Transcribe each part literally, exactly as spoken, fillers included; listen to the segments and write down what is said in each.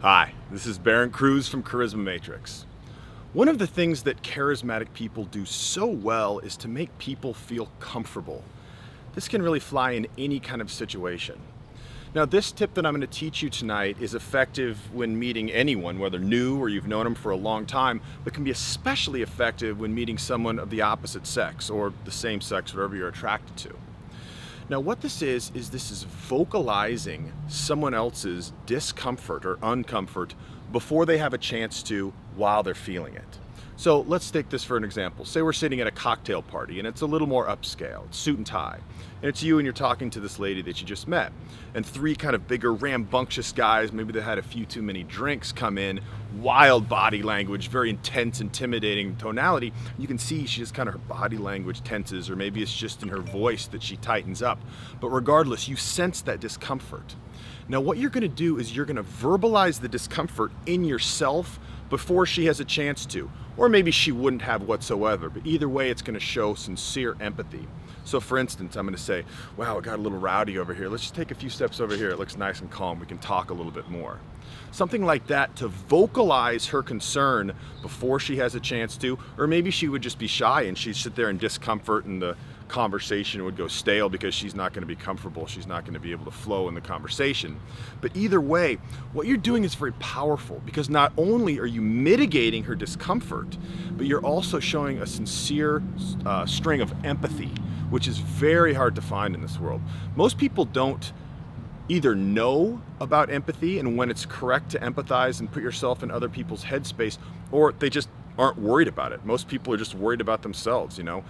Hi, this is Baron Cruz from Charisma Matrix. One of the things that charismatic people do so well is to make people feel comfortable. This can really fly in any kind of situation. Now, this tip that I'm going to teach you tonight is effective when meeting anyone, whether new or you've known them for a long time, but can be especially effective when meeting someone of the opposite sex or the same sex, whatever you're attracted to. Now what this is, is this is vocalizing someone else's discomfort or uncomfort before they have a chance to, while they're feeling it. So let's take this for an example. Say we're sitting at a cocktail party and it's a little more upscale, it's suit and tie. And it's you and you're talking to this lady that you just met. And three kind of bigger, rambunctious guys, maybe they had a few too many drinks, come in, wild body language, very intense, intimidating tonality. You can see she just kind of, her body language tenses, or maybe it's just in her voice that she tightens up. But regardless, you sense that discomfort. Now what you're gonna do is you're gonna verbalize the discomfort in yourself before she has a chance to, or maybe she wouldn't have whatsoever, but either way it's gonna show sincere empathy. So for instance, I'm gonna say, wow, it got a little rowdy over here. Let's just take a few steps over here. It looks nice and calm. We can talk a little bit more. Something like that to vocalize her concern before she has a chance to, or maybe she would just be shy and she'd sit there in discomfort and the conversation would go stale because she's not going to be comfortable, she's not going to be able to flow in the conversation. But either way, what you're doing is very powerful because not only are you mitigating her discomfort, but you're also showing a sincere uh, string of empathy, which is very hard to find in this world. Most people don't either know about empathy and when it's correct to empathize and put yourself in other people's headspace, or they just aren't worried about it. Most people are just worried about themselves, you know.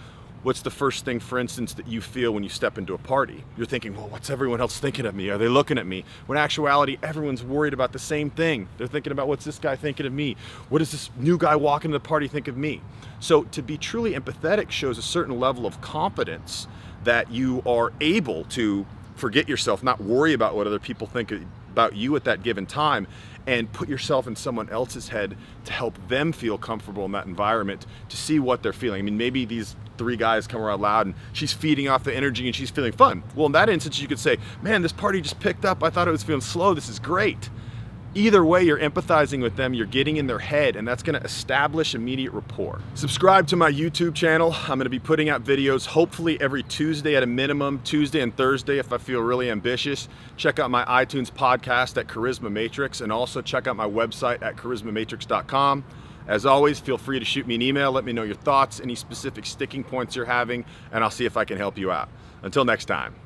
What's the first thing, for instance, that you feel when you step into a party? You're thinking, well, what's everyone else thinking of me? Are they looking at me? When in actuality, everyone's worried about the same thing. They're thinking about, what's this guy thinking of me? What does this new guy walking to the party think of me? So to be truly empathetic shows a certain level of confidence that you are able to forget yourself, not worry about what other people think about you at that given time, and put yourself in someone else's head to help them feel comfortable in that environment, to see what they're feeling. I mean, maybe these three guys come around loud and she's feeding off the energy and she's feeling fun. Well, in that instance, you could say, man, this party just picked up. I thought it was feeling slow. This is great. Either way, you're empathizing with them, you're getting in their head, and that's gonna establish immediate rapport. Subscribe to my YouTube channel. I'm gonna be putting out videos hopefully every Tuesday at a minimum, Tuesday and Thursday if I feel really ambitious. Check out my iTunes podcast at Charisma Matrix, and also check out my website at charisma matrix dot com. As always, feel free to shoot me an email, let me know your thoughts, any specific sticking points you're having, and I'll see if I can help you out. Until next time.